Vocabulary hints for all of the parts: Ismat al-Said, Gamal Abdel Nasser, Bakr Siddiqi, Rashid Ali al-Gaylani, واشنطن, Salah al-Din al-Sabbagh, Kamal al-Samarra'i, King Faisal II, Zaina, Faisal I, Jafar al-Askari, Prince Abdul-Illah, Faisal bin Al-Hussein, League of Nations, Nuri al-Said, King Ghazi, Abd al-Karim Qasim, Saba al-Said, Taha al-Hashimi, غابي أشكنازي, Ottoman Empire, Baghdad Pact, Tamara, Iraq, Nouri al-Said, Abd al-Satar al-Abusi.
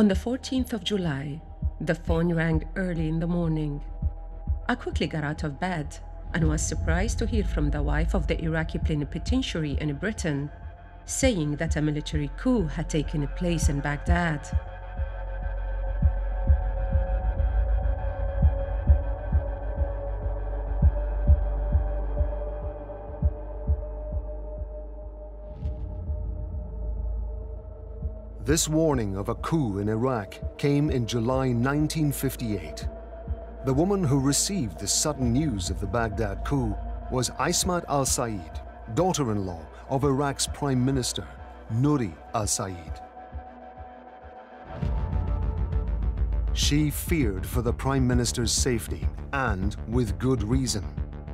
On the 14th of July, the phone rang early in the morning. I quickly got out of bed and was surprised to hear from the wife of the Iraqi plenipotentiary in Britain, saying that a military coup had taken place in Baghdad. This warning of a coup in Iraq came in July 1958. The woman who received the sudden news of the Baghdad coup was Ismat al-Said, daughter-in-law of Iraq's Prime Minister, Nuri al-Said. She feared for the Prime Minister's safety, and with good reason.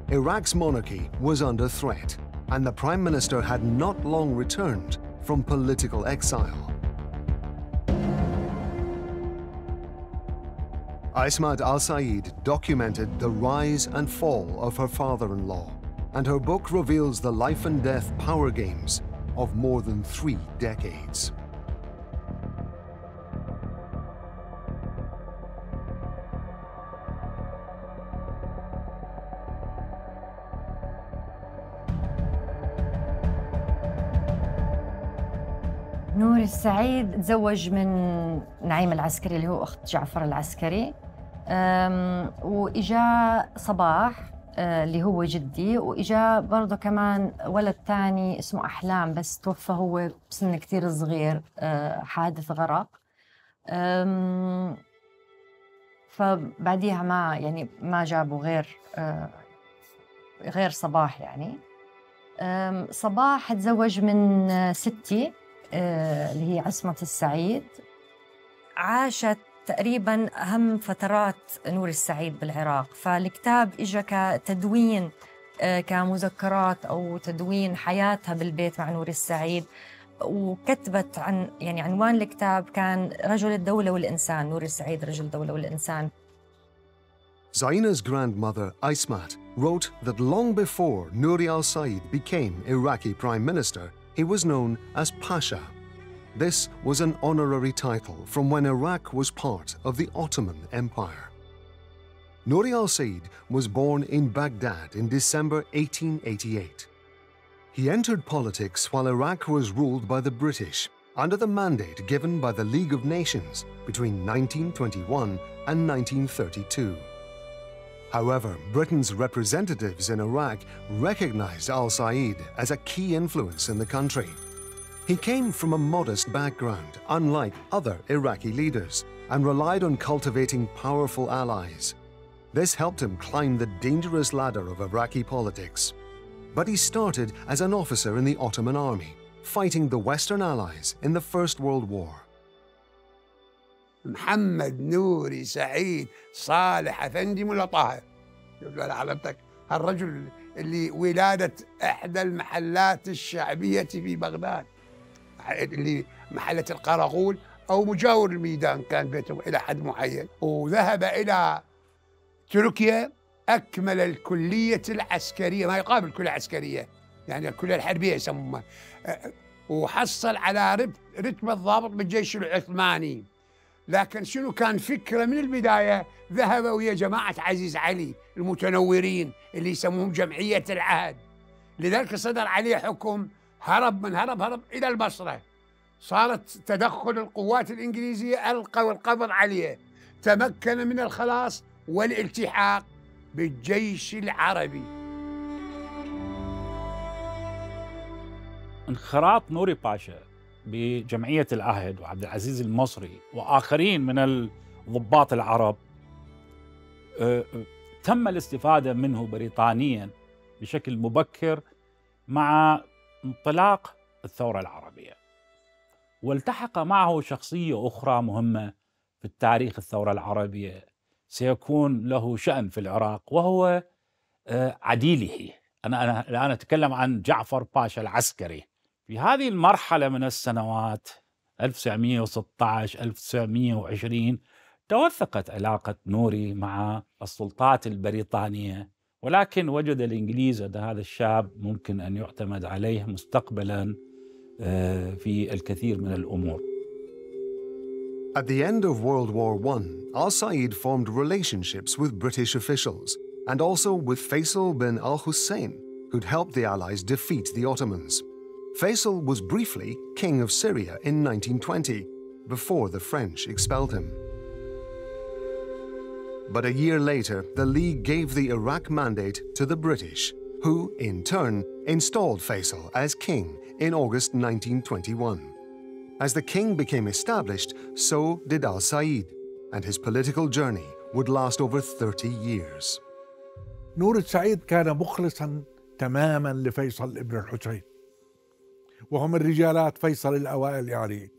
Iraq's monarchy was under threat, and the Prime Minister had not long returned from political exile. Ismat al-Said documented the rise and fall of her father-in-law, and her book reveals the life and death power games of more than 3 decades. نور السعيد تزوج من نعيم العسكري اللي هو أخت جعفر العسكري، وإجا صباح اللي هو جدي، وإجا برضه كمان ولد ثاني اسمه أحلام، بس توفى هو بسن كثير صغير، حادث غرق. فبعديها ما جابوا غير صباح. صباح تزوج من ستي اللي هي عصمت السعيد. عاشت تقريباً أهم فترات نور السعيد بالعراق، فالكتاب إجا كتدوين، كمذكرات أو تدوين حياتها بالبيت مع نور السعيد. وكتبت عن عنوان الكتاب كان رجل الدولة والإنسان، نور السعيد رجل الدولة والإنسان. Zaina's grandmother, Ismat, wrote that long before Nuri al-Said became Iraqi Prime Minister, he was known as Pasha. This was an honorary title from when Iraq was part of the Ottoman Empire. Nuri al-Said was born in Baghdad in December 1888. He entered politics while Iraq was ruled by the British under the mandate given by the League of Nations between 1921 and 1932. However, Britain's representatives in Iraq recognized al-Said as a key influence in the country. He came from a modest background, unlike other Iraqi leaders, and relied on cultivating powerful allies. This helped him climb the dangerous ladder of Iraqi politics. But he started as an officer in the Ottoman army, fighting the Western Allies in the First World War. محمد نوري سعيد صالح أفندي ملا طاهر، شوف على حضرتك هالرجل اللي ولادة إحدى المحلات الشعبية في بغداد، اللي محلة القرغول أو مجاور الميدان كان بيتهم إلى حد معين، وذهب إلى تركيا، أكمل الكلية العسكرية، ما يقابل الكلية العسكرية الكلية الحربية يسمونها، وحصل على رتم الضابط بالجيش العثماني. لكن شنو كان فكرة من البداية؟ ذهب ويا جماعة عزيز علي المتنورين اللي يسموهم جمعية العهد، لذلك صدر عليه حكم، هرب من هرب إلى البصرة. صارت تدخل القوات الإنجليزية، ألقوا القبض عليه، تمكن من الخلاص والالتحاق بالجيش العربي. انخراط نوري باشا بجمعية العهد وعبد العزيز المصري وآخرين من الضباط العرب تم الاستفادة منه بريطانياً بشكل مبكر مع انطلاق الثورة العربية، والتحق معه شخصية أخرى مهمة في التاريخ الثورة العربية سيكون له شأن في العراق، وهو عديله. أنا الآن أتكلم عن جعفر باشا العسكري. في هذه المرحلة من السنوات 1916-1920 توثقت علاقة نوري مع السلطات البريطانية، ولكن وجد الإنجليز أن هذا الشاب ممكن أن يعتمد عليه مستقبلاً في الكثير من الأمور. At the end of World War I, al-Said formed relationships with British officials and also with Faisal bin Al-Hussein, who'd helped the Allies defeat the Ottomans. Faisal was briefly king of Syria in 1920, before the French expelled him. But a year later, the League gave the Iraq mandate to the British, who, in turn, installed Faisal as king in August 1921. As the king became established, so did al-Said, and his political journey would last over 30 years. نور السعيد كان مخلصاً تماماً لفيصل ابن الحسين، وهم الرجالات فيصل الأوائل يعني.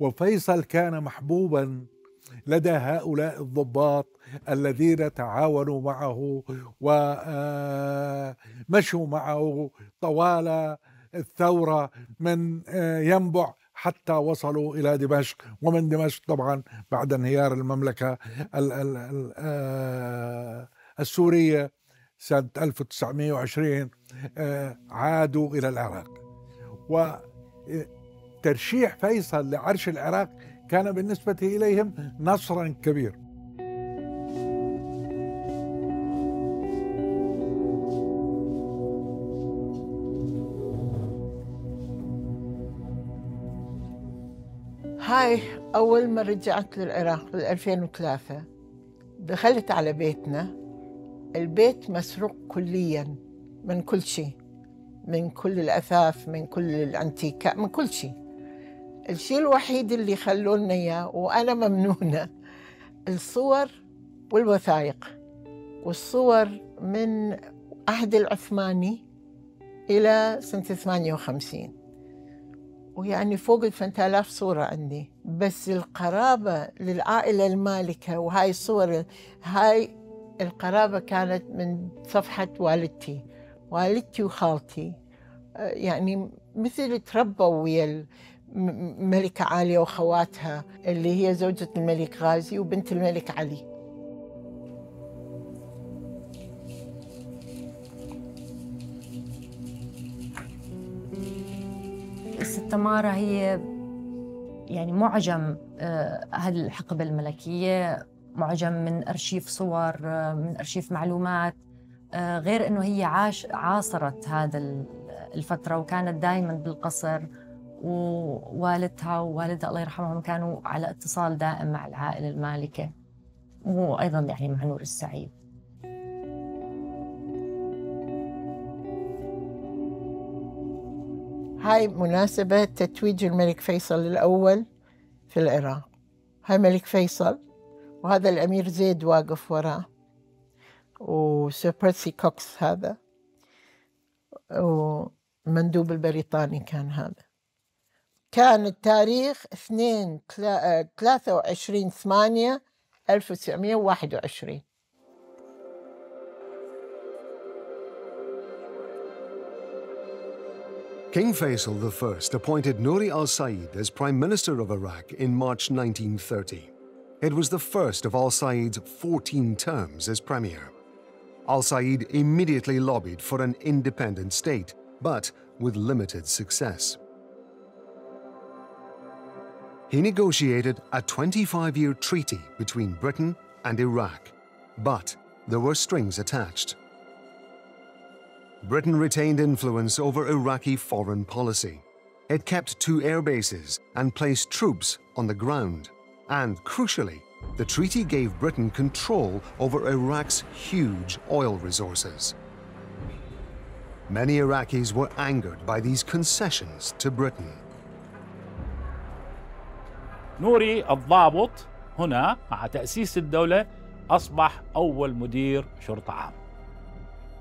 وفيصل كان محبوباً لدى هؤلاء الضباط الذين تعاونوا معه ومشوا معه طوال الثورة من ينبع حتى وصلوا إلى دمشق، ومن دمشق طبعا بعد انهيار المملكة السورية سنة 1920 عادوا إلى العراق. وترشيح فيصل لعرش العراق كان بالنسبة إليهم نصراً كبير. هاي أول ما رجعت للعراق بال 2003 دخلت على بيتنا، البيت مسروق كلياً من كل شيء، من كل الأثاث، من كل الأنتيكات، من كل شيء. الشيء الوحيد اللي خلوا لنا اياه وانا ممنونه الصور والوثائق، والصور من عهد العثماني الى سنه 58، ويعني فوق ال3000 صوره عندي. بس القرابه للعائله المالكه، وهاي الصور هاي القرابه كانت من صفحه والدتي وخالتي، يعني مثل تربوا ويا ملكة عالية وخواتها اللي هي زوجة الملك غازي وبنت الملك علي. الست تمارة هي يعني معجم أهل الحقبة الملكية، معجم من أرشيف صور، من أرشيف معلومات، غير أنه هي عاصرت هذا الفترة وكانت دائماً بالقصر، ووالدها ووالدها الله يرحمهم كانوا على اتصال دائم مع العائلة المالكة، وأيضاً يعني مع نور السعيد. هاي مناسبة تتويج الملك فيصل الأول في العراق. هاي ملك فيصل، وهذا الأمير زيد واقف وراه، وسير بيرسي كوكس هذا، ومندوب البريطاني كان هذا. كان التاريخ 23/8/1921. King Faisal I appointed Nuri al-Said as Prime Minister of Iraq in March 1930. It was the first of al-Said's 14 terms as premier. Al-Said immediately lobbied for an independent state, but with limited success. He negotiated a 25-year treaty between Britain and Iraq, but there were strings attached. Britain retained influence over Iraqi foreign policy. It kept 2 air bases and placed troops on the ground. And crucially, the treaty gave Britain control over Iraq's huge oil resources. Many Iraqis were angered by these concessions to Britain. نوري الضابط هنا مع تأسيس الدولة أصبح أول مدير شرطة عام،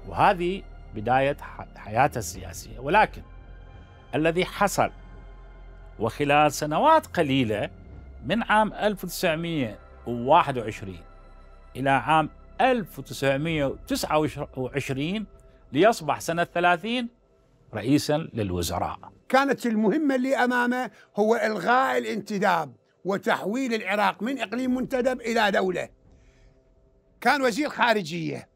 وهذه بداية حياته السياسية. ولكن الذي حصل، وخلال سنوات قليلة من عام 1921 إلى عام 1929 ليصبح سنة 30 رئيساً للوزراء، كانت المهمة اللي أمامه هو إلغاء الانتداب وتحويل العراق من إقليم منتدب إلى دولة. كان وزير خارجية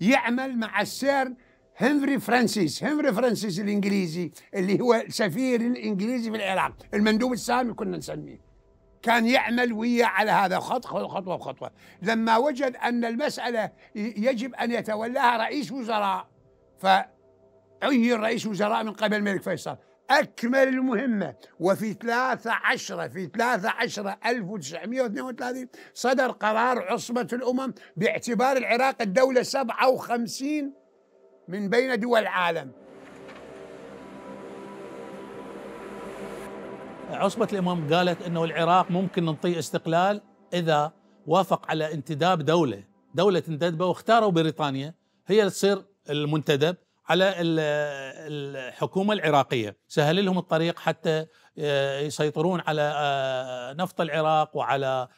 يعمل مع السير همفري فرانسيس الإنجليزي، اللي هو السفير الإنجليزي في العراق، المندوب السامي كنا نسميه. كان يعمل وياه على هذا خطوة بخطوة. لما وجد أن المسألة يجب أن يتولاها رئيس وزراء، فعين رئيس وزراء من قبل الملك فيصل، أكمل المهمة. وفي 13/10/1932 صدر قرار عصبة الأمم باعتبار العراق الدولة 57 من بين دول العالم. عصبة الأمم قالت أنه العراق ممكن ننطيه استقلال إذا وافق على انتداب دولة تنتدبه، واختاروا بريطانيا هي اللي تصير المنتدب على الحكومة العراقية. سهل لهم الطريق حتى يسيطرون على نفط العراق وعلى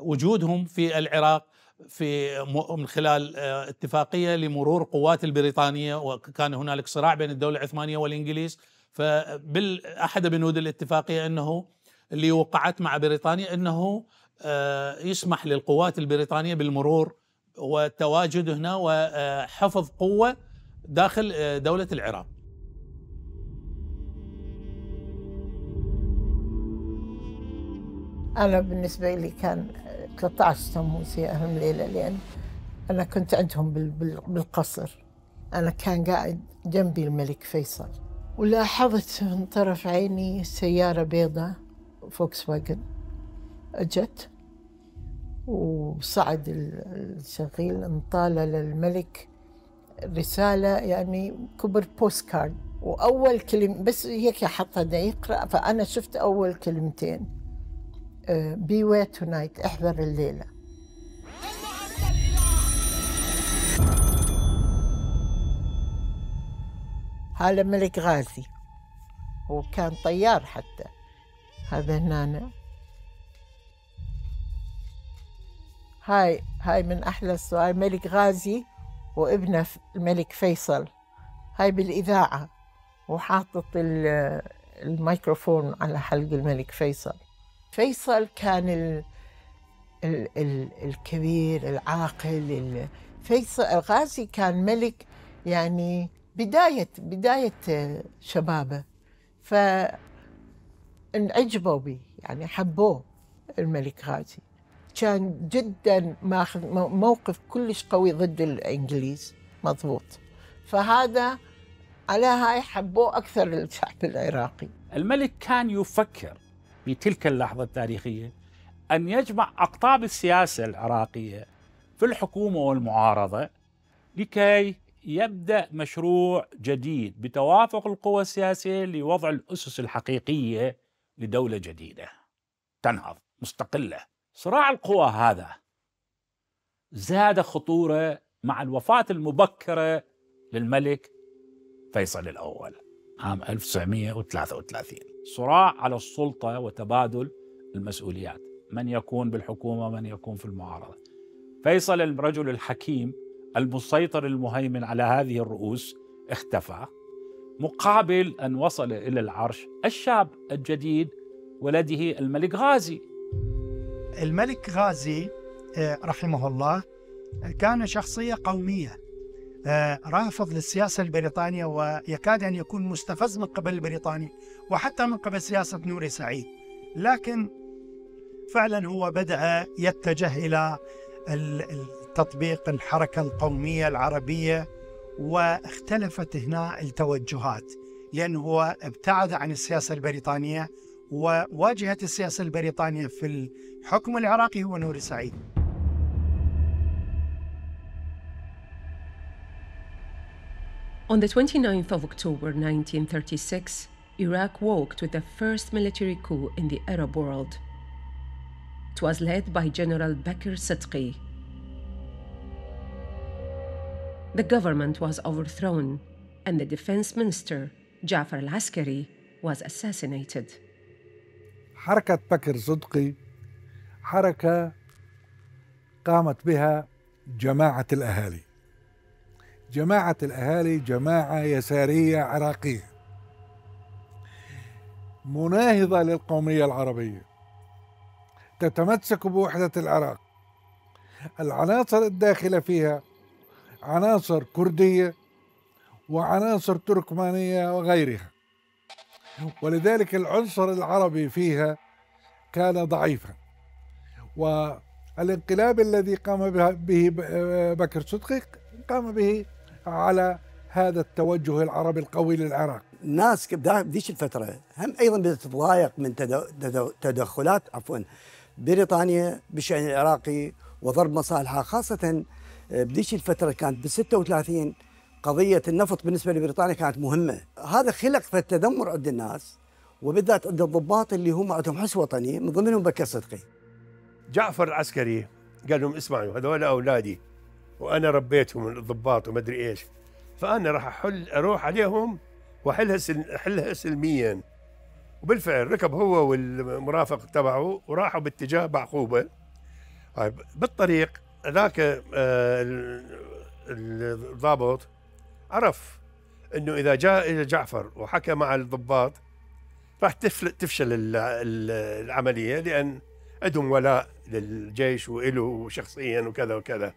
وجودهم في العراق من خلال اتفاقية لمرور قوات البريطانية. وكان هنالك صراع بين الدولة العثمانية والإنجليز، فأحد بنود الاتفاقية أنه اللي وقعت مع بريطانيا أنه يسمح للقوات البريطانية بالمرور والتواجد هنا وحفظ قوة داخل دولة العراق. أنا بالنسبة لي كان 13 تموز هي أهم ليلة، لأن أنا كنت عندهم بالقصر. أنا كان قاعد جنبي الملك فيصل، ولاحظت من طرف عيني سيارة بيضاء فوكس واجن أجت، وصعد الشغيل انطال للملك رسالة، يعني كبر بوست كارد، وأول كلمة بس هيك حطها دا يقرأ، فأنا شفت أول كلمتين بي وي تونايت، احذر الليلة. هذا ملك غازي، هو كان طيار حتى. هذا هنا هاي من أحلى الصور، ملك غازي وابنه الملك فيصل. هاي بالإذاعة وحاطط الميكروفون على حلق الملك فيصل. فيصل كان الكبير العاقل. فيصل الغازي كان ملك يعني بداية شبابه، فانعجبوا به، يعني حبوه الملك غازي. كان جدا ماخذ موقف كلش قوي ضد الانجليز، مضبوط. فهذا على هاي حبوه اكثر الشعب العراقي. الملك كان يفكر في تلك اللحظة التاريخية أن يجمع أقطاب السياسة العراقية في الحكومة والمعارضة لكي يبدأ مشروع جديد بتوافق القوى السياسية لوضع الأسس الحقيقية لدولة جديدة تنهض مستقلة. صراع القوى هذا زاد خطورة مع الوفاة المبكرة للملك فيصل الأول عام 1933. صراع على السلطة وتبادل المسؤوليات، من يكون بالحكومة من يكون في المعارضة. فيصل الرجل الحكيم المسيطر المهيمن على هذه الرؤوس اختفى، مقابل أن وصل إلى العرش الشاب الجديد ولده الملك غازي. الملك غازي رحمه الله كان شخصية قومية، رافض للسياسة البريطانية، ويكاد أن يكون مستفز من قبل البريطاني وحتى من قبل سياسة نوري سعيد. لكن فعلا هو بدأ يتجه إلى تطبيق الحركة القومية العربية، واختلفت هنا التوجهات، لأنه هو ابتعد عن السياسة البريطانية، وواجهة السياسة البريطانية في الحكم العراقي هو نوري سعيد. On the 29th of October 1936, Iraq woke to the first military coup in the Arab world. It was led by General Bakr Siddiqi. The government was overthrown, and the defense minister, Jafar al-Askari, was assassinated. حركة بكر صدقي حركة قامت بها جماعة الأهالي. جماعة الأهالي جماعة يسارية عراقية مناهضة للقومية العربية، تتمسك بوحدة العراق. العناصر الداخلة فيها عناصر كردية وعناصر تركمانية وغيرها، ولذلك العنصر العربي فيها كان ضعيفا، والانقلاب الذي قام به بكر صدقي قام به على هذا التوجه العربي القوي للعراق. الناس بديش الفترة هم أيضا بتتضايق من تدخلات بريطانيا بالشأن العراقي وضرب مصالحها، خاصة بديش الفترة كانت بال36 قضية النفط بالنسبة لبريطانيا كانت مهمة. هذا خلق فالتذمر عند الناس وبالذات عند الضباط اللي هم عندهم حس وطني، من ضمنهم بكر صدقي. جعفر العسكري قال لهم اسمعوا هذول أولادي وأنا ربيتهم الضباط وما أدري إيش، فأنا راح أروح عليهم وأحلها سلمياً. وبالفعل ركب هو والمرافق تبعه وراحوا باتجاه بعقوبة. بالطريق ذاك الضابط عرف إنه إذا جاء جعفر وحكى مع الضباط راح تفشل العملية، لأن عندهم ولاء للجيش وإله شخصياً وكذا وكذا.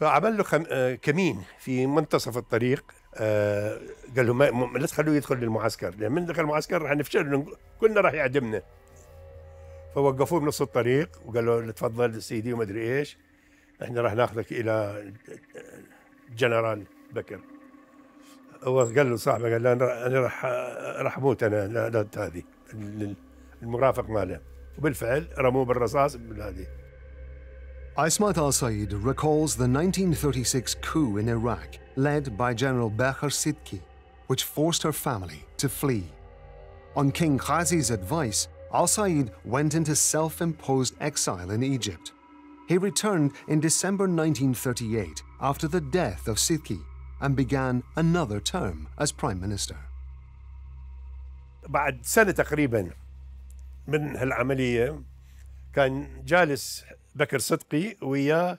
فعمل له كمين في منتصف الطريق، قال له لا تخلوه يدخل للمعسكر، لأن من دخل المعسكر راح نفشل كلنا راح يعدمنا. فوقفوه بنص الطريق وقالوا له تفضل سيدي وما ادري ايش، احنا راح ناخذك الى الجنرال بكر. هو قال له صاحبه قال له انا راح اموت انا، لا هذه المرافق ماله، وبالفعل رموه بالرصاص بالهذه. Ismat al-Said recalls the 1936 coup in Iraq led by General Bakr Siddiqi, which forced her family to flee. On King Ghazi's advice, al-Said went into self-imposed exile in Egypt. He returned in December 1938 after the death of Siddiqi and began another term as prime minister. بعد سنة تقريباً من هالعملية كان جالس بكر صدقي ويا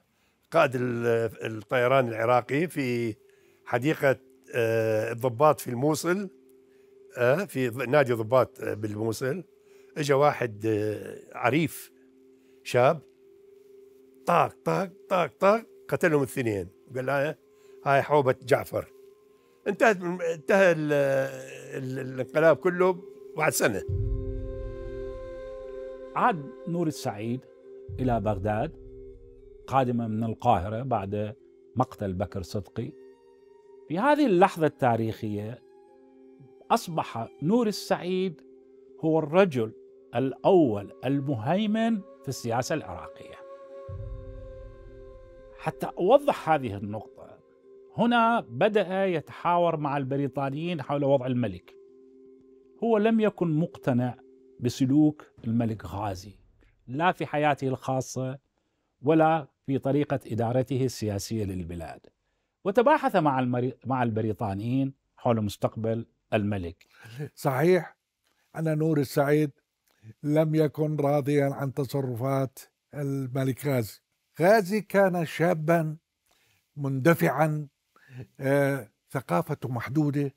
قائد الطيران العراقي في حديقة الضباط في الموصل، في نادي ضباط بالموصل. اجى واحد عريف شاب طاق طاق طاق طاق قتلهم الاثنين، وقال له هاي حوبة جعفر. انتهى الانقلاب كله بعد سنة. عاد نور السعيد إلى بغداد قادمة من القاهرة بعد مقتل بكر صدقي. في هذه اللحظة التاريخية أصبح نور السعيد هو الرجل الأول المهيمن في السياسة العراقية. حتى أوضح هذه النقطة، هنا بدأ يتحاور مع البريطانيين حول وضع الملك. هو لم يكن مقتنع بسلوك الملك غازي، لا في حياته الخاصة ولا في طريقة إدارته السياسية للبلاد، وتباحث مع البريطانيين حول مستقبل الملك. صحيح أن نور السعيد لم يكن راضيا عن تصرفات الملك غازي. غازي كان شابا مندفعا، ثقافته محدودة،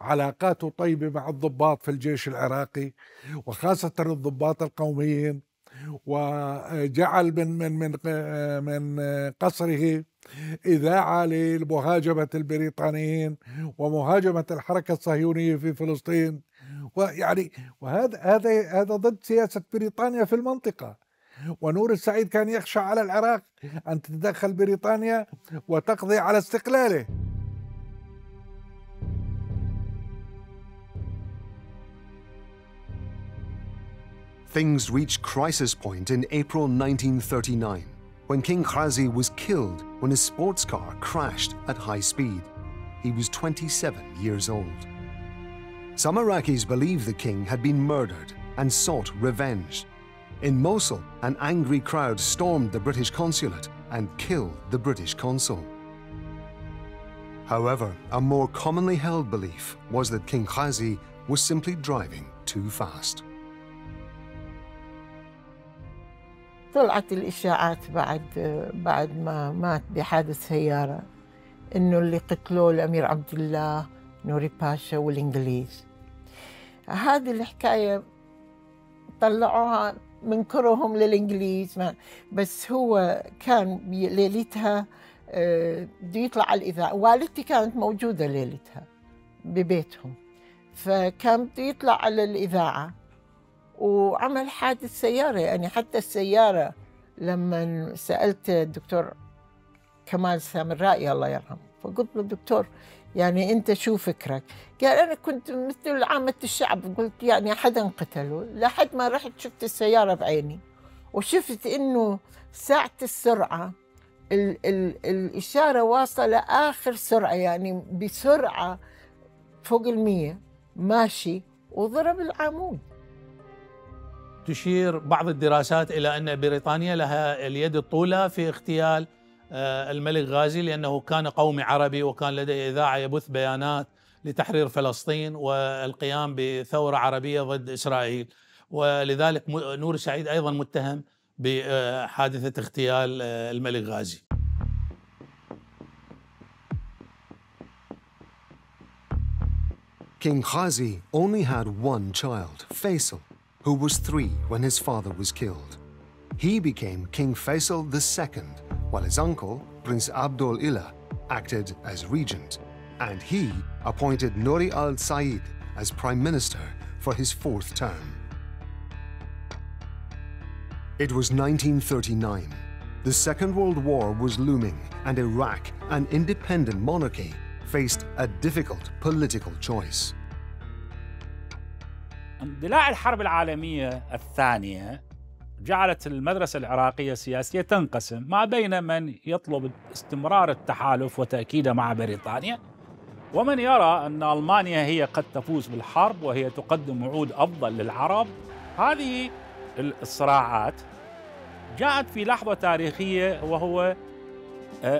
علاقاته طيبة مع الضباط في الجيش العراقي وخاصة الضباط القوميين، وجعل من من من قصره إذاعة لمهاجمة البريطانيين ومهاجمة الحركة الصهيونية في فلسطين، ويعني وهذا ضد سياسة بريطانيا في المنطقة. ونور السعيد كان يخشى على العراق أن تتدخل بريطانيا وتقضي على استقلاله. Things reached crisis point in April 1939 when King Ghazi was killed when his sports car crashed at high speed. He was 27 years old. Some Iraqis believe the king had been murdered and sought revenge. In Mosul, an angry crowd stormed the British consulate and killed the British consul. However, a more commonly held belief was that King Ghazi was simply driving too fast. طلعت الإشاعات بعد ما مات بحادث سيارة إنه اللي قتلوه الأمير عبد الله نوري باشا والإنجليز. هذه الحكاية طلعوها من كرههم للإنجليز، بس هو كان ليلتها بده يطلع على الإذاعة. والدتي كانت موجودة ليلتها ببيتهم، فكان بده يطلع على الإذاعة وعمل حادث سيارة. يعني حتى السيارة لما سألت الدكتور كمال السامرائي الله يرحمه، فقلت له دكتور يعني أنت شو فكرك؟ قال أنا كنت مثل عامة الشعب، قلت يعني حدا قتله، لحد ما رحت شفت السيارة بعيني وشفت إنه ساعة السرعة الإشارة واصلة لآخر سرعة، يعني بسرعة فوق 100 ماشي وضرب العمود. تشير بعض الدراسات إلى أن بريطانيا لها اليد الطولة في اغتيال الملك غازي، لأنه كان قومي عربي وكان لديه إذاعة يبث بيانات لتحرير فلسطين والقيام بثورة عربية ضد إسرائيل، ولذلك نور السعيد أيضا متهم بحادثة اغتيال الملك غازي. King Ghazi only had one child, Faisal, who was 3 when his father was killed. He became King Faisal II, while his uncle, Prince Abdul-Illah, acted as regent, and he appointed Nuri al-Said as prime minister for his 4th term. It was 1939. The Second World War was looming, and Iraq, an independent monarchy, faced a difficult political choice. اندلاع الحرب العالمية الثانية جعلت المدرسة العراقية السياسية تنقسم ما بين من يطلب استمرار التحالف وتأكيده مع بريطانيا، ومن يرى أن ألمانيا هي قد تفوز بالحرب وهي تقدم وعود أفضل للعرب. هذه الصراعات جاءت في لحظة تاريخية، وهو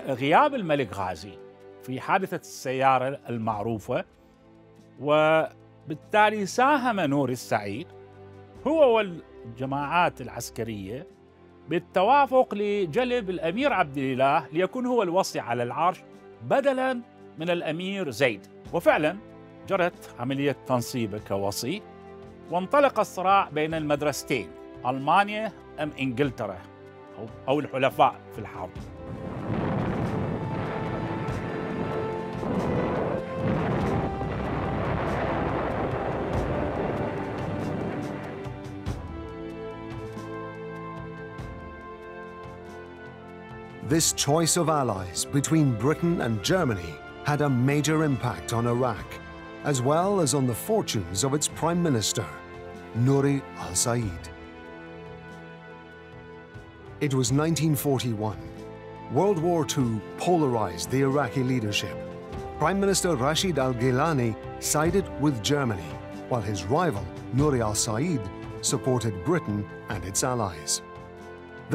غياب الملك غازي في حادثة السيارة المعروفة، وبالتالي ساهم نور السعيد هو والجماعات العسكرية بالتوافق لجلب الأمير عبد الإله ليكون هو الوصي على العرش بدلاً من الأمير زيد، وفعلاً جرت عملية تنصيبه كوصي، وانطلق الصراع بين المدرستين ألمانيا أم إنجلترا أو الحلفاء في الحرب. This choice of allies between Britain and Germany had a major impact on Iraq, as well as on the fortunes of its prime minister, Nuri al-Said. It was 1941. World War II polarized the Iraqi leadership. Prime Minister Rashid al-Gaylani sided with Germany, while his rival, Nuri al-Said, supported Britain and its allies.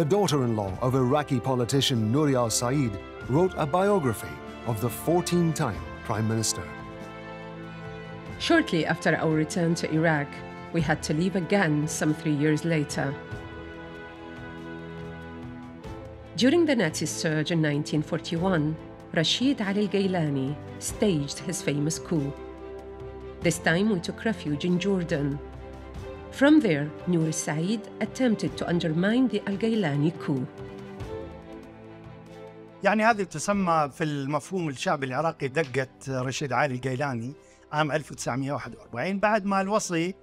The daughter-in-law of Iraqi politician Nuri al-Said wrote a biography of the 14-time prime minister. Shortly after our return to Iraq, we had to leave again some 3 years later. During the Nazi surge in 1941, Rashid Ali al-Gaylani staged his famous coup. This time we took refuge in Jordan. From there, Nouri al-Said attempted to undermine the al-Gaylani coup. يعني هذه تسمى في المفهوم الشعبي العراقي دقة رشيد علي الجيلاني عام 1941 بعد ما الوصي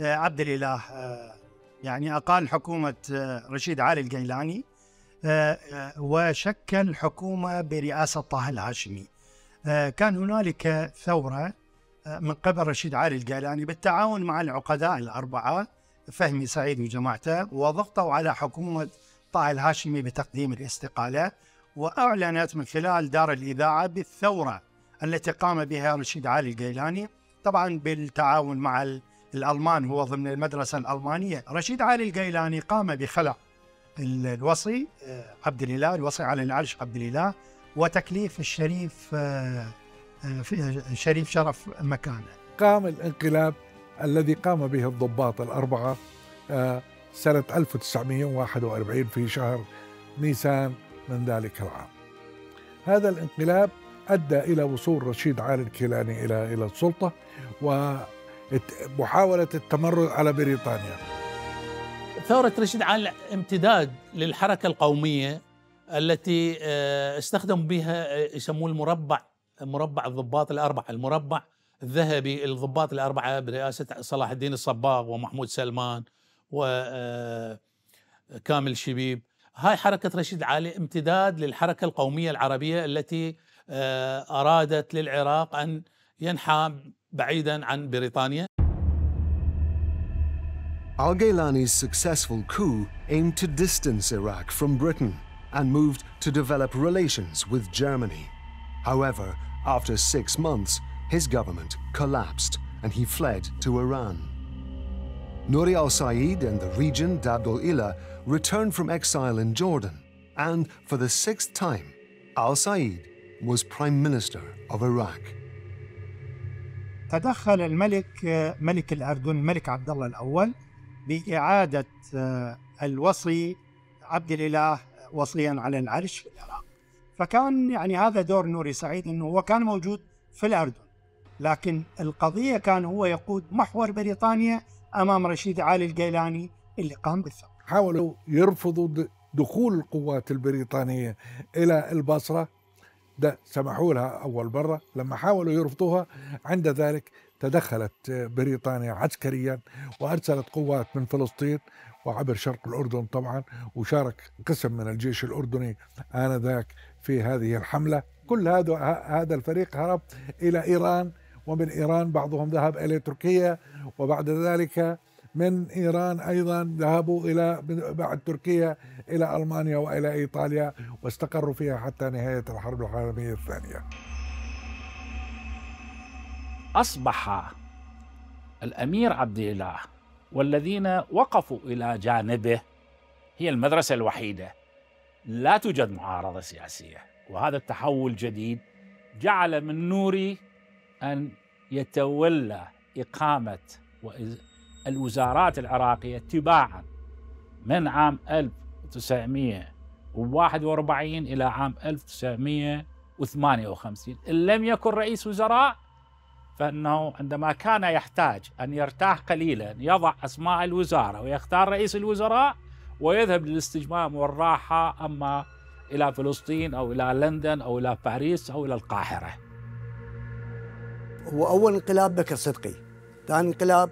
عبد الإله يعني أقال حكومة رشيد علي الجيلاني وشكل حكومة برئاسة طه الهاشمي. كان هنالك ثورة من قبل رشيد علي الجيلاني بالتعاون مع العقداء 4 فهمي سعيد وجماعته، وضغطوا على حكومة طه الهاشمي بتقديم الاستقالة، وأعلنت من خلال دار الإذاعة بالثورة التي قام بها رشيد علي الجيلاني طبعا بالتعاون مع الألمان، هو ضمن المدرسة الألمانية. رشيد علي الجيلاني قام بخلع الوصي عبد الإله، الوصي على العرش عبد الإله، وتكليف الشريف شرف مكانه. قام الانقلاب الذي قام به الضباط 4 سنة 1941 في شهر نيسان من ذلك العام. هذا الانقلاب أدى إلى وصول رشيد علي الجيلاني إلى السلطة ومحاولة التمرد على بريطانيا. ثورة رشيد علي امتداد للحركة القومية التي استخدموا بها يسموه مربع الضباط 4، المربع الذهبي، الضباط 4 برئاسة صلاح الدين الصباغ ومحمود سلمان وكامل شبيب. هاي حركة رشيد العالي امتداد للحركة القومية العربية التي أرادت للعراق أن ينحى بعيدا عن بريطانيا. Al-Gaylani's successful coup aimed to distance Iraq from Britain and moved to develop relations with Germany. However, after 6 months, his government collapsed and he fled to Iran. Nuri al-Said and the regent Abdul-Illah returned from exile in Jordan, and for the 6th time, al-Said was Prime Minister of Iraq. تدخل ملك الأردن الملك عبد الله الأول بإعادة الوصي عبد الإله وصيا على العرش في العراق. فكان يعني هذا دور نوري سعيد، أنه هو كان موجود في الأردن، لكن القضية كان هو يقود محور بريطانيا أمام رشيد علي الجيلاني اللي قام بالثورة. حاولوا يرفضوا دخول القوات البريطانية إلى البصرة، ده سمحوا لها أول مرة. لما حاولوا يرفضوها عند ذلك تدخلت بريطانيا عسكريا وأرسلت قوات من فلسطين وعبر شرق الأردن طبعا، وشارك قسم من الجيش الأردني آنذاك في هذه الحملة. كل هذا الفريق هرب إلى إيران، ومن إيران بعضهم ذهب إلى تركيا، وبعد ذلك من إيران أيضا ذهبوا إلى بعد تركيا إلى ألمانيا وإلى إيطاليا، واستقروا فيها حتى نهاية الحرب العالمية الثانية. أصبح الأمير عبد الإله والذين وقفوا إلى جانبه هي المدرسة الوحيدة، لا توجد معارضة سياسية. وهذا التحول الجديد جعل من نوري أن يتولى إقامة الوزارات العراقية تباعا من عام 1941 إلى عام 1958. إن لم يكن رئيس وزراء، فإنه عندما كان يحتاج أن يرتاح قليلا يضع أسماء الوزارة ويختار رئيس الوزراء ويذهب للاستجمام والراحة، أما إلى فلسطين أو إلى لندن أو إلى باريس أو إلى القاهرة. هو أول انقلاب بكر صدقي، ثاني انقلاب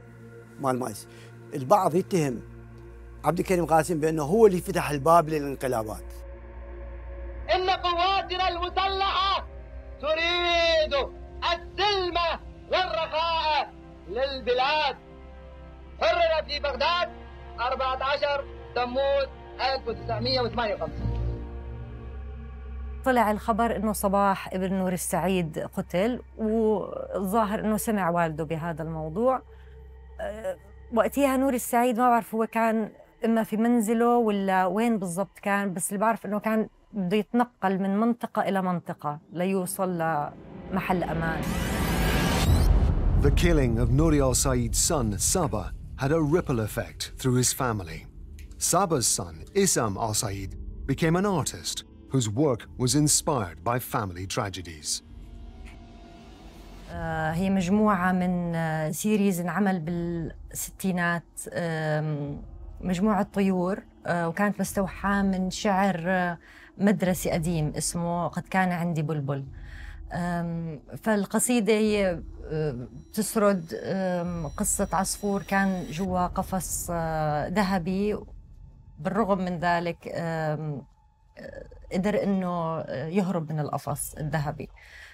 مال مايس. البعض يتهم عبد الكريم قاسم بأنه هو اللي فتح الباب للانقلابات. إن قواتنا المسلحة تريد السلمة والرخاء للبلاد. حرر في بغداد 14 تموز 1958. طلع الخبر أنه صباح ابن نور السعيد قتل، والظاهر أنه سمع والده بهذا الموضوع. وقتها نور السعيد ما بعرف هو كان إما في منزله ولا وين بالضبط كان، بس اللي بعرف أنه كان بده يتنقل من منطقة إلى منطقة ليوصل لمحل أمان. The killing of Nuri al-Said's son Saba had a ripple effect through his family. Saba's son Isam al-Said became an artist whose work was inspired by family tragedies. هي مجموعة من سيريز انعمل بالستينات، مجموعة طيور، وكانت مستوحاة من شعر مدرسي قديم اسمه قد كان عندي بلبل. فالقصيدة هي بتسرد قصة عصفور كان جوا قفص ذهبي، بالرغم من ذلك قدر إنه يهرب من القفص الذهبي.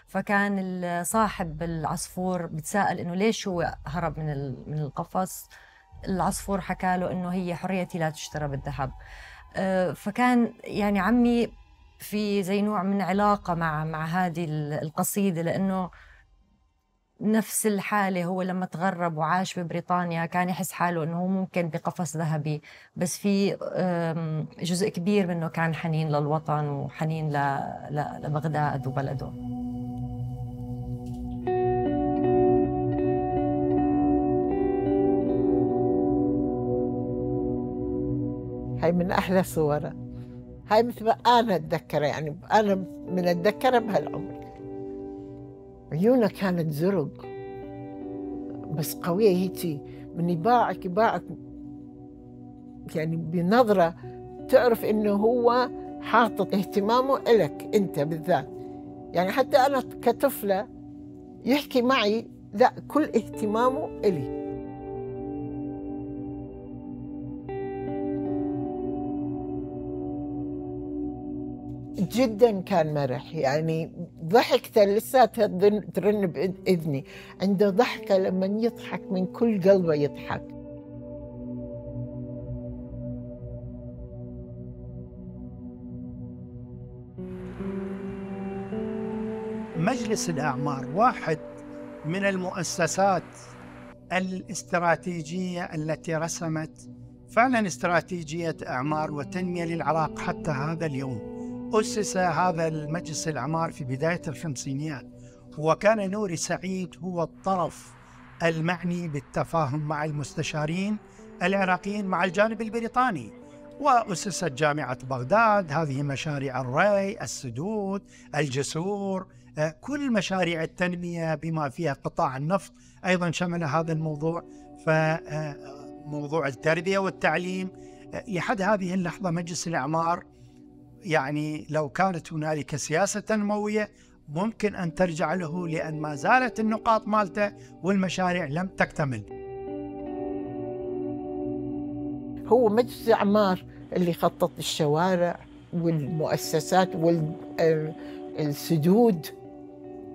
فكان صاحب العصفور بتساءل إنه ليش هو هرب من القفص. العصفور حكى له إنه هي حريتي لا تشترى بالذهب. فكان يعني عمي في زي نوع من علاقة مع هذه القصيدة، لأنه نفس الحالة هو لما تغرب وعاش ببريطانيا كان يحس حاله أنه هو ممكن بقفص ذهبي، بس في جزء كبير منه كان حنين للوطن وحنين لبغداد وبلده. هاي من أحلى صوره، هاي مثل ما أنا أتذكر، يعني أنا من أتذكر بهالعمر. عيونه كانت زرق بس قوية، هيتي من يباعك يعني بنظرة تعرف إنه هو حاطط اهتمامه إلك أنت بالذات. يعني حتى أنا كطفلة يحكي معي، لا كل اهتمامه إلي. جدا كان مرح، يعني ضحكته لساتها ترن بإذني، عنده ضحكة لما يضحك من كل قلبه يضحك. مجلس الأعمار واحد من المؤسسات الاستراتيجية التي رسمت فعلا استراتيجية أعمار وتنمية للعراق حتى هذا اليوم. أسس هذا المجلس الأعمار في بداية الخمسينيات، وكان نوري سعيد هو الطرف المعني بالتفاهم مع المستشارين العراقيين مع الجانب البريطاني. وأسست جامعة بغداد، هذه مشاريع الري، السدود، الجسور، كل مشاريع التنمية بما فيها قطاع النفط أيضا شمل هذا الموضوع. فموضوع التربية والتعليم لحد هذه اللحظة مجلس الأعمار يعني لو كانت هنالك سياسة تنموية ممكن أن ترجع له، لأن ما زالت النقاط مالته والمشاريع لم تكتمل. هو مجلس الأعمار اللي خطط الشوارع والمؤسسات والسدود،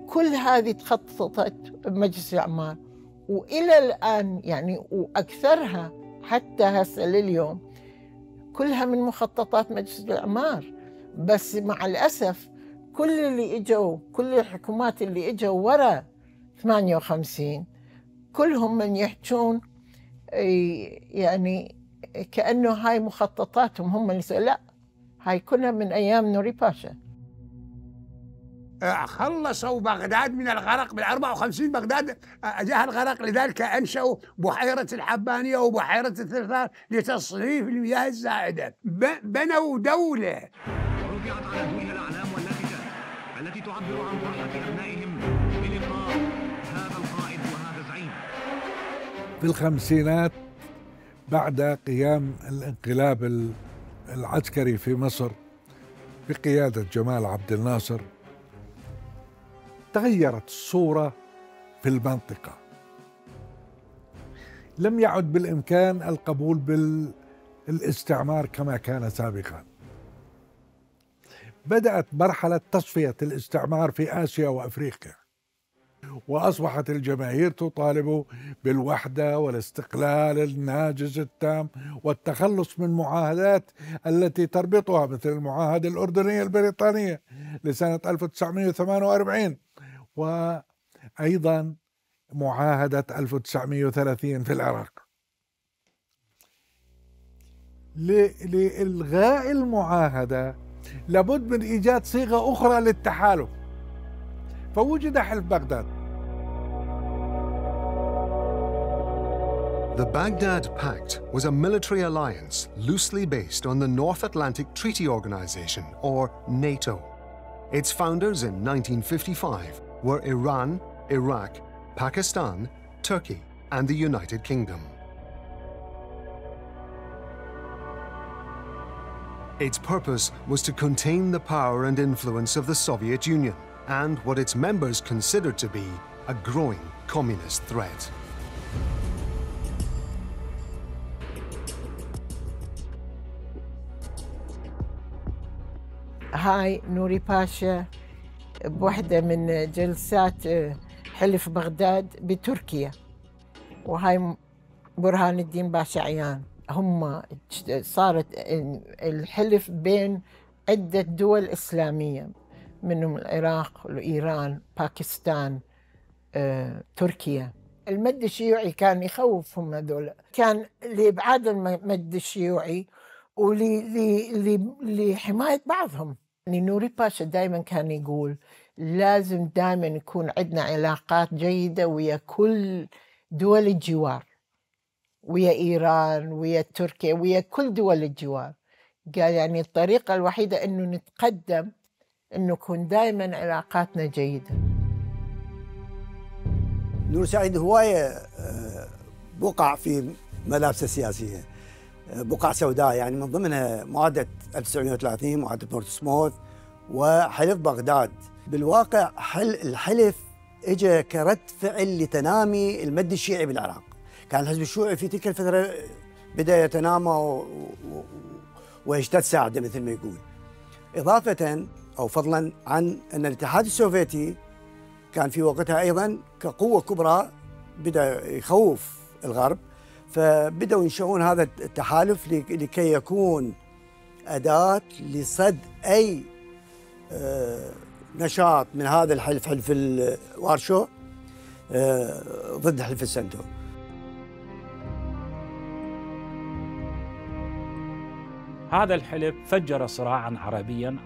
كل هذه تخططت مجلس الأعمار، وإلى الآن يعني وأكثرها حتى هسه لليوم كلها من مخططات مجلس الأعمار. بس مع الأسف كل اللي إجوا، كل الحكومات اللي إجوا ورا 58 كلهم من يحجون يعني كأنه هاي مخططاتهم هم اللي سووا. لا، هاي كلها من أيام نوري باشا. خلصوا بغداد من الغرق بال 54، بغداد جاء الغرق، لذلك أنشأوا بحيرة الحبانية وبحيرة الثرثار لتصريف المياه الزائدة، بنوا دولة. رجعت على دنيا الأعلام واللافتة التي تعبر عن فرحة أبنائهم بلقاء هذا القائد وهذا الزعيم. في الخمسينات بعد قيام الانقلاب العسكري في مصر بقيادة جمال عبد الناصر تغيرت الصورة في المنطقة. لم يعد بالإمكان القبول بالاستعمار كما كان سابقا. بدأت مرحلة تصفية الاستعمار في آسيا وأفريقيا، وأصبحت الجماهير تطالب بالوحدة والاستقلال الناجز التام والتخلص من معاهدات التي تربطها، مثل المعاهدة الأردنية البريطانية لسنة 1948، وأيضا معاهدة 1930 في العراق. لإلغاء المعاهدة لابد من إيجاد صيغة أخرى للتحالف، فوجد حلف بغداد. The Baghdad Pact was a military alliance loosely based on the North Atlantic Treaty Organization, or NATO. Its founders in 1955 were Iran, Iraq, Pakistan, Turkey, and the United Kingdom. Its purpose was to contain the power and influence of the Soviet Union and what its members considered to be a growing communist threat. هاي نوري باشا بوحدة من جلسات حلف بغداد بتركيا، وهاي برهان الدين باشا عيان. هم صارت الحلف بين عدة دول إسلامية، منهم العراق وإيران، باكستان، تركيا. المد الشيوعي كان يخوفهم هذول، كان لإبعاد المد الشيوعي ولحماية بعضهم. يعني نوري باشا دائما كان يقول لازم دائما يكون عندنا علاقات جيدة ويا كل دول الجوار، ويا إيران، ويا تركيا، ويا كل دول الجوار. قال يعني الطريقة الوحيدة إنه نتقدم إنه نكون دائما علاقاتنا جيدة. نور سعيد هواية بقع في ملابسه السياسية، بقع سوداء، يعني من ضمنها معاهدة 1930، معاهدة بورتسموث، وحلف بغداد. بالواقع الحلف اجى كرد فعل لتنامي المد الشيعي بالعراق. كان الحزب الشيوعي في تلك الفترة بدأ يتنامى ويشتد ساعده مثل ما يقول. إضافة أو فضلاً عن أن الاتحاد السوفيتي كان في وقتها أيضاً كقوة كبرى بدأ يخوف الغرب، فبدأوا ينشؤون هذا التحالف لكي يكون أداة لصد أي نشاط من هذا الحلف، حلف وارشو ضد حلف السنتو. هذا الحلف فجر صراعاً عربياً،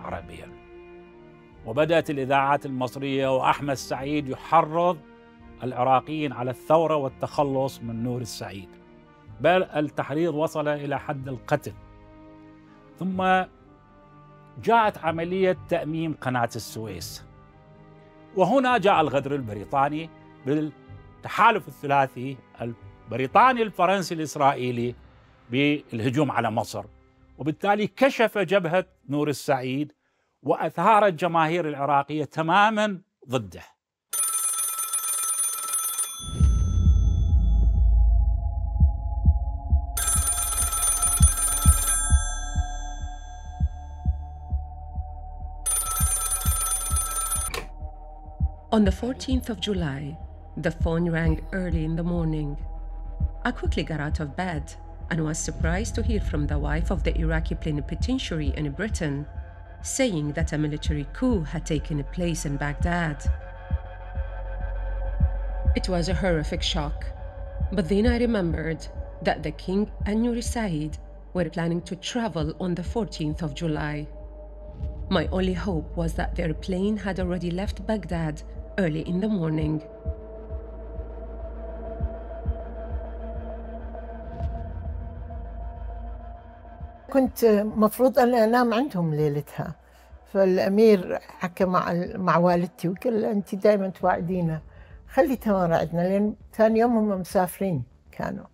وبدأت الإذاعات المصرية وأحمد سعيد يحرض العراقيين على الثورة والتخلص من نور السعيد، بل التحريض وصل إلى حد القتل. ثم جاءت عملية تأميم قناة السويس، وهنا جاء الغدر البريطاني بالتحالف الثلاثي البريطاني الفرنسي الإسرائيلي بالهجوم على مصر، وبالتالي كشف جبهة نور السعيد وأثارت الجماهير العراقية تماماً ضده. On the 14th of July, the phone rang early in the morning. I quickly got out of bed and was surprised to hear from the wife of the Iraqi plenipotentiary in Britain, saying that a military coup had taken place in Baghdad. It was a horrific shock, but then I remembered that the king and Nuri Said were planning to travel on the 14th of July. My only hope was that their plane had already left Baghdad early in the morning. كنت مفروض أن أنام عندهم ليلتها، فالأمير حكى مع والدتي وقال أنت دائما تواعدينا خلي تمارا عندنا، لأن ثاني يوم هم مسافرين كانوا.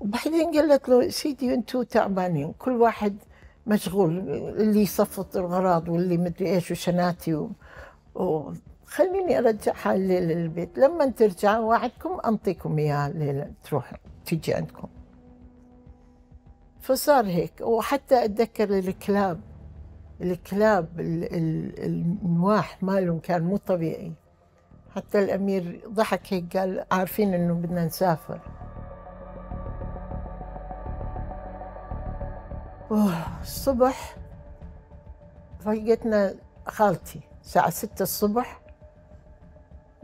وبعدين قالت له سيدي أنتوا تعبانين، كل واحد مشغول، اللي يصفط الغراض واللي مدري إيش وشناتي وخليني أرجعها الليلة للبيت، لما ترجع وعدكم أنطيكم إياها الليلة تروح تيجي عندكم. فصار هيك. وحتى أتذكر الكلاب النواح مالهم كان مو طبيعي، حتى الأمير ضحك هيك قال عارفين إنه بدنا نسافر. الصبح فاجتنا خالتي الساعة 6 الصبح،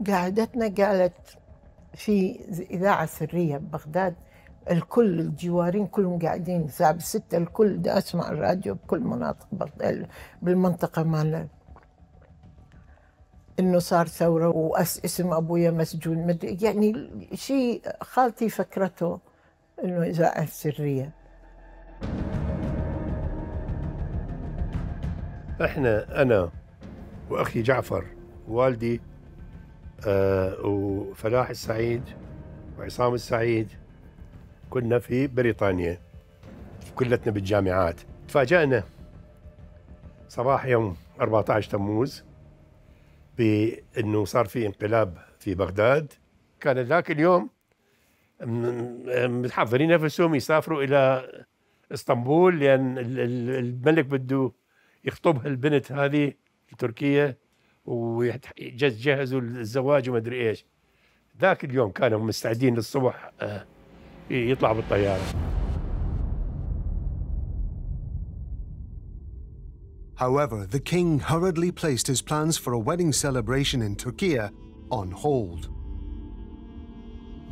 قعدتنا قالت في إذاعة سرية ببغداد الكل الجوارين كلهم قاعدين الساعة 6، الكل دا أسمع الراديو بكل مناطق بالمنطقة مالنا إنه صار ثورة واسم أبويا مسجون مدري، يعني شيء خالتي فكرته إنه إذاعة سرية. احنا انا واخي جعفر والدي وفلاح السعيد وعصام السعيد كنا في بريطانيا كلتنا بالجامعات. تفاجأنا صباح يوم 14 تموز بانه صار في انقلاب في بغداد. كان ذاك اليوم متحضرين نفسهم يسافروا الى اسطنبول، لان الملك بده يخطبها البنت هذه التركية ويجهزوا الزواج ومدري ايش. ذاك اليوم كانوا مستعدين للصبح يطلعوا بالطيارة. However, the king hurriedly placed his plans for a wedding celebration in Turkey on hold.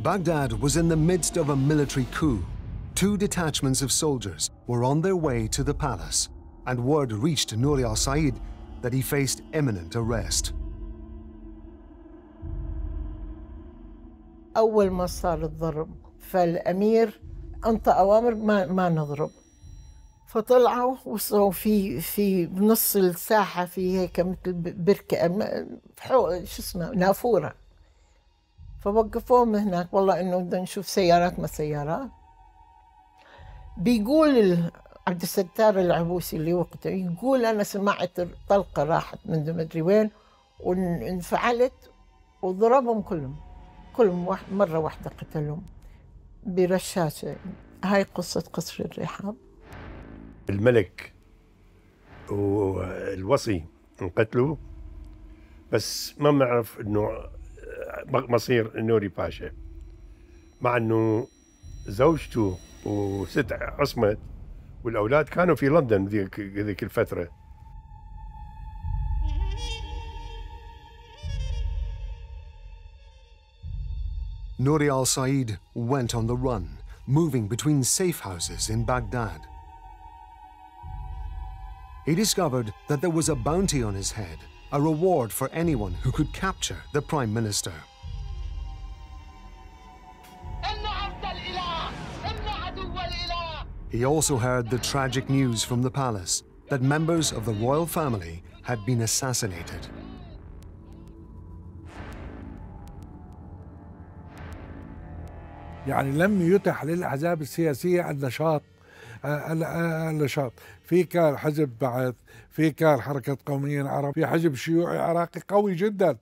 Baghdad was in the midst of a military coup. Two detachments of soldiers were on their way to the palace, and word reached Nuri al-Said that he faced imminent arrest. أول ما صار الضرب فالأمير أنطى أوامر ما نضرب، فطلعوا وصلوا في نص الساحة في هيك مثل بركة شو اسمه نافورة، فوقفوهم هناك والله إنه بدنا نشوف سيارات ما سيارات. بيقول عبد الستار العبوسي اللي وقته يقول أنا سمعت الطلقة راحت من ما أدري وين وانفعلت وضربهم كلهم مرة واحدة قتلهم برشاشة. هاي قصة قصر الرحاب. الملك والوصي انقتلوا، بس ما بنعرف انه مصير نوري باشا، مع انه زوجته وست عصمت والاولاد كانوا في لندن ذيك الفتره. Nuri al-Said went on the run, moving between safe houses in Baghdad. He discovered that there was a bounty on his head, a reward for anyone who could capture the prime minister. He also heard the tragic news from the palace that members of the royal family had been assassinated. يعني لم يتح للأحزاب السياسية النشاط، في كان حزب بعث، في كان حركة قوميين عرب، في حزب شيوعي عراقي قوي جدا،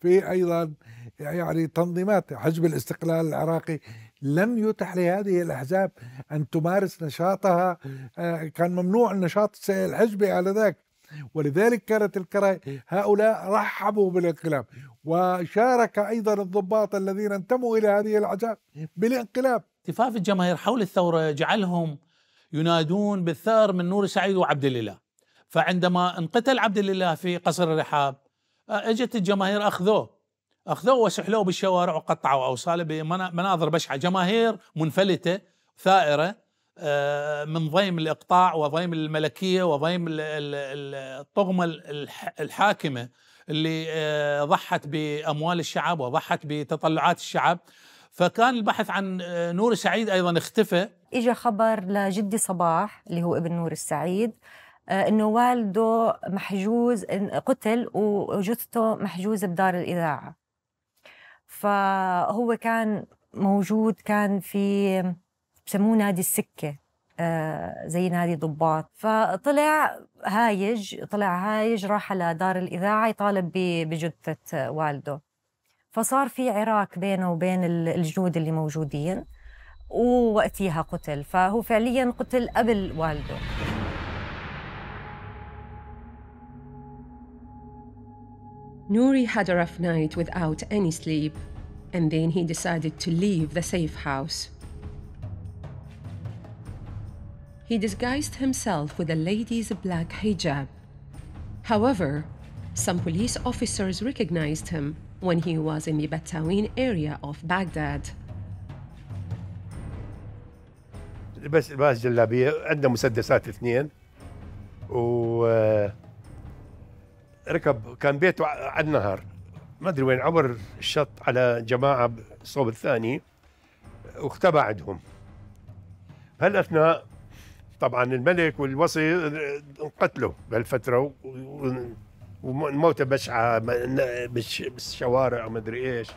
في أيضا يعني تنظيمات حزب الاستقلال العراقي. لم يتح لهذه الأحزاب أن تمارس نشاطها، كان ممنوع النشاط الحزبي آنذاك، ولذلك كانت الكراهية. هؤلاء رحبوا بالانقلاب، وشارك أيضا الضباط الذين انتموا إلى هذه الأحزاب بالانقلاب. التفاف الجماهير حول الثورة جعلهم ينادون بالثار من نور سعيد وعبد الله، فعندما انقتل عبد الله في قصر الرحاب اجت الجماهير أخذوه وسحلوه بالشوارع وقطعوا أوصاله بمناظر بشعة. جماهير منفلتة ثائرة من ضيم الإقطاع وضيم الملكية وضيم الطغمة الحاكمة اللي ضحت بأموال الشعب وضحت بتطلعات الشعب. فكان البحث عن نور سعيد أيضا اختفى. إجا خبر لجدي صباح اللي هو ابن نور السعيد إنه والده محجوز، قتل، وجثته محجوزة بدار الإذاعة. فهو كان موجود، كان في بسموه نادي السكة، زي نادي ضباط. فطلع هايج، راح على دار الإذاعة يطالب بجثة والده. فصار في عراك بينه وبين الجنود اللي موجودين، ووقتها قتل. فهو فعليا قتل قبل والده. Nuri had a rough night without any sleep, and then he decided to leave the safe house. He disguised himself with a lady's black hijab. However, some police officers recognized him when he was in the Battaween area of Baghdad. بس جلابية، عنده مسدسات 2، وركب، كان بيته على النهر، ما أدري وين، عبر الشط على جماعة صوب الثاني واختبى عندهم. بهالأثناء طبعا الملك والوصي انقتلوا بهالفتره، وموته بشعه بالشوارع وما ادري ايش.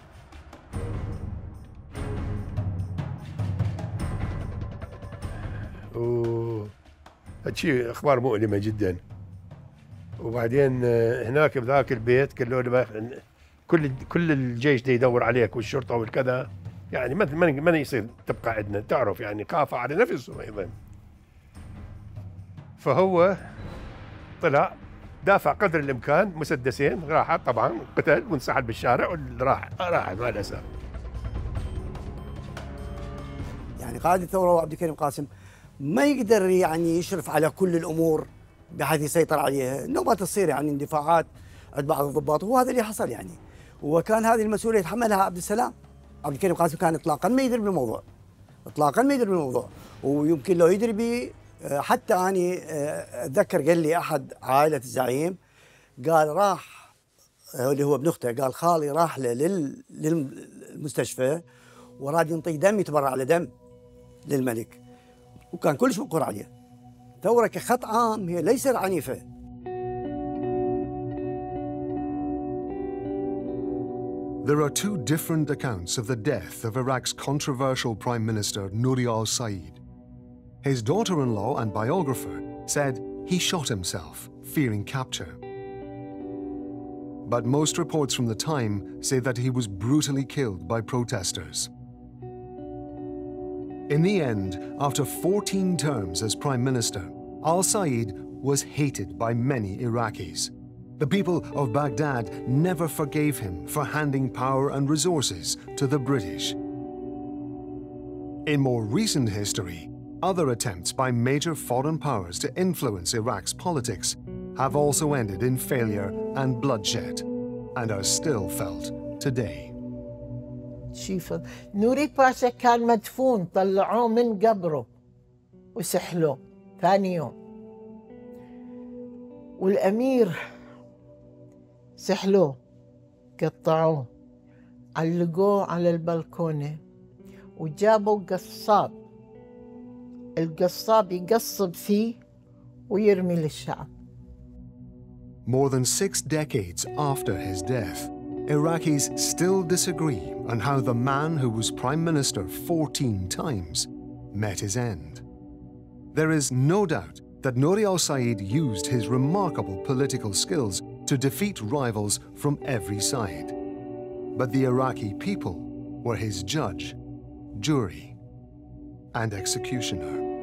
وهالشيء اخبار مؤلمه جدا. وبعدين هناك بذاك البيت قالوا له كل الجيش دي يدور عليك والشرطه والكذا، يعني ما يصير تبقى عندنا، تعرف يعني كافه على نفسه ايضا. فهو طلع دافع قدر الامكان، مسدسين، راح طبعا قتل وانسحب بالشارع وراح ما له سبب. يعني قائد الثوره وعبد الكريم قاسم ما يقدر يعني يشرف على كل الامور بحيث يسيطر عليها، نوبات تصير يعني اندفاعات عند بعض الضباط، وهذا اللي حصل يعني. وكان هذه المسؤوليه يتحملها عبد الكريم قاسم كان اطلاقا ما يدري بالموضوع، ويمكن لو يدري به. حتى أنا أتذكر قال لي أحد عائلة الزعيم، قال راح، اللي هو ابن أخته، قال خالي راح له للمستشفى وراد ينطي دم، يتبرع على دم للملك، وكان كلش مقر عليه. ثورة كخط عام هي ليست عنيفة. There are two different accounts of the death of Iraq's controversial Prime Minister Nuri al-Said. His daughter-in-law and biographer said he shot himself, fearing capture. But most reports from the time say that he was brutally killed by protesters. In the end, after 14 terms as prime minister, al-Said was hated by many Iraqis, The people of Baghdad never forgave him for handing power and resources to the British. In more recent history, other attempts by major foreign powers to influence Iraq's politics have also ended in failure and bloodshed, and are still felt today. شوف نوري باشا كان مدفون، طلعوه من قبره وسحلوه ثاني يوم، والأمير سحلوه قطعوه علقوه على البلكونة، وجابوا قصاب، القصاب يقصب فيه ويرمي للشعب. More than 6 decades after his death, Iraqis still disagree on how the man who was prime minister 14 times met his end. There is no doubt that Nuri al-Said used his remarkable political skills to defeat rivals from every side. But the Iraqi people were his judge, jury, and executioner.